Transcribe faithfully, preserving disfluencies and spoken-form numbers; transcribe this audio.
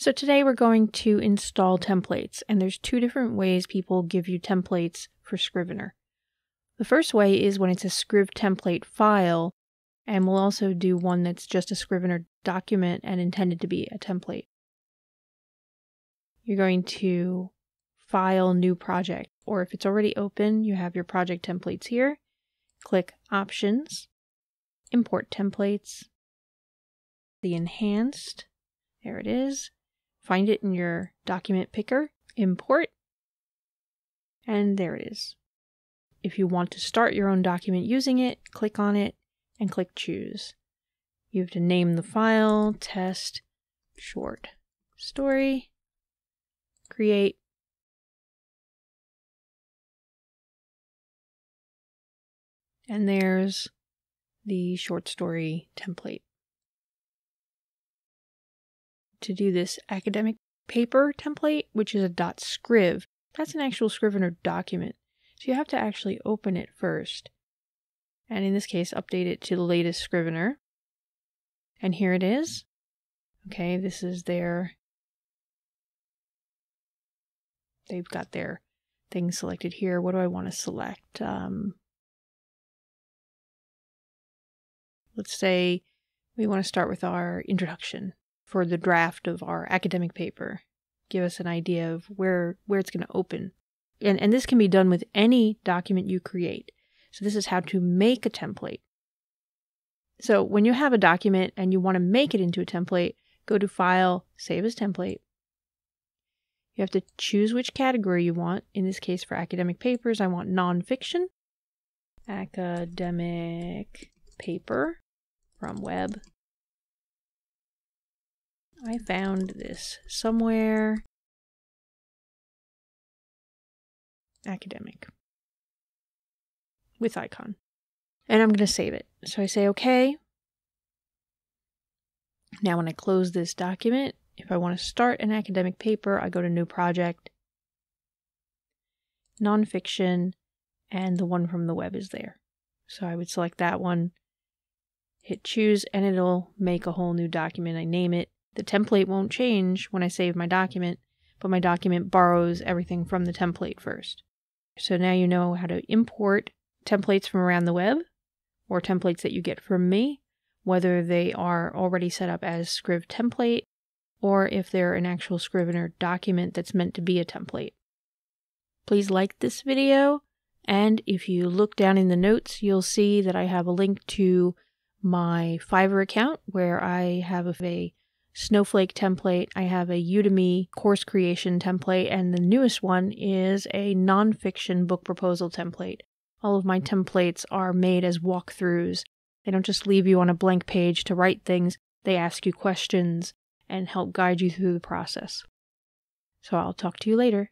So today we're going to install templates, and there's two different ways people give you templates for Scrivener. The first way is when it's a Scriv template file, and we'll also do one that's just a Scrivener document and intended to be a template. You're going to File, New Project, or if it's already open, you have your project templates here. Click Options, Import Templates, the Enhanced, there it is. Find it in your document picker, import, and there it is. If you want to start your own document using it, click on it and click choose. You have to name the file, test, short story, create. And there's the short story template. To do this academic paper template, which is a .scriv. That's an actual Scrivener document. So you have to actually open it first. And in this case, update it to the latest Scrivener. And here it is. Okay, this is their... They've got their thing selected here. What do I want to select? Um, let's say we want to start with our introduction for the draft of our academic paper. Give us an idea of where, where it's going to open. And, and this can be done with any document you create. So this is how to make a template. So when you have a document and you want to make it into a template, go to File, Save as Template. You have to choose which category you want. In this case, for academic papers, I want nonfiction, academic paper from web. I found this somewhere. Academic. With icon. And I'm going to save it. So I say okay. Now when I close this document, if I want to start an academic paper, I go to New Project, Nonfiction, and the one from the web is there. So I would select that one, hit choose, and it'll make a whole new document. I name it. The template won't change when I save my document, but my document borrows everything from the template first. So now you know how to import templates from around the web, or templates that you get from me, whether they are already set up as Scriv template, or if they're an actual Scrivener document that's meant to be a template. Please like this video, and if you look down in the notes, you'll see that I have a link to my Fiverr account where I have a Snowflake template, I have a Udemy course creation template, and the newest one is a nonfiction book proposal template. All of my templates are made as walkthroughs. They don't just leave you on a blank page to write things, they ask you questions and help guide you through the process. So I'll talk to you later.